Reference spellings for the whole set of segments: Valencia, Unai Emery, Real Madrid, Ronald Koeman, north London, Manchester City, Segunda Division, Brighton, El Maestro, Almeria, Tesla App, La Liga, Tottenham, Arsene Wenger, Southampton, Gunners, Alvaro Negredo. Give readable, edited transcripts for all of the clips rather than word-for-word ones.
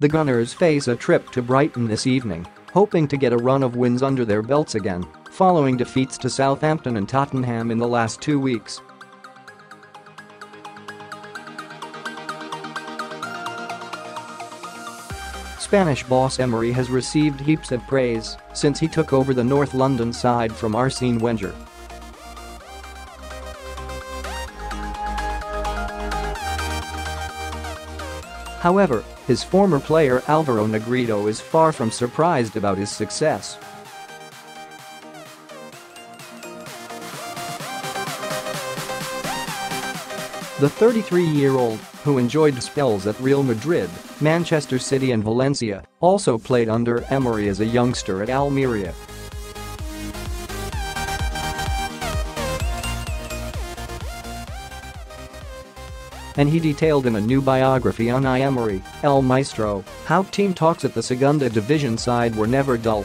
The Gunners face a trip to Brighton this evening, hoping to get a run of wins under their belts again, following defeats to Southampton and Tottenham in the last 2 weeks. Spanish boss Emery has received heaps of praise since he took over the North London side from Arsene Wenger. However, his former player Alvaro Negredo is far from surprised about his success. The 33-year-old, who enjoyed spells at Real Madrid, Manchester City and Valencia, also played under Emery as a youngster at Almeria. And he detailed in a new biography on Unai Emery, El Maestro, how team talks at the Segunda Division side were never dull.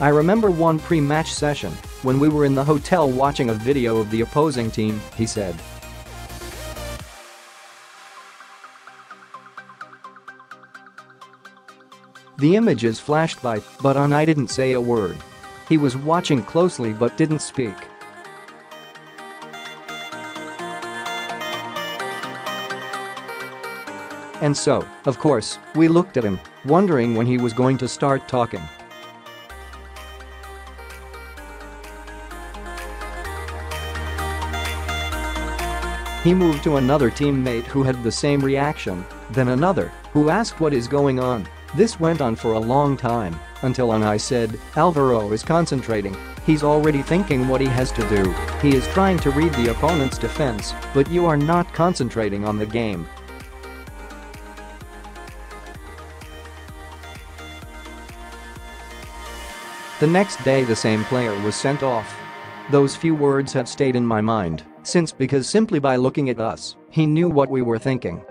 I remember one pre-match session, when we were in the hotel watching a video of the opposing team, he said. The images flashed by, but Unai didn't say a word. He was watching closely but didn't speak. And so, of course, we looked at him, wondering when he was going to start talking. He moved to another teammate who had the same reaction, then another, who asked what is going on. This went on for a long time, until Unai said, Alvaro is concentrating, he's already thinking what he has to do, he is trying to read the opponent's defense, but you are not concentrating on the game. The next day the same player was sent off. Those few words have stayed in my mind since, because simply by looking at us, he knew what we were thinking.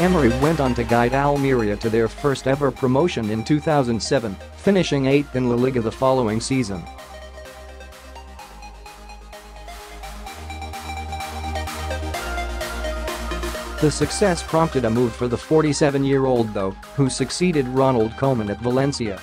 Emery went on to guide Almeria to their first ever promotion in 2007, finishing 8th in La Liga the following season. The success prompted a move for the 47-year-old though, who succeeded Ronald Koeman at Valencia.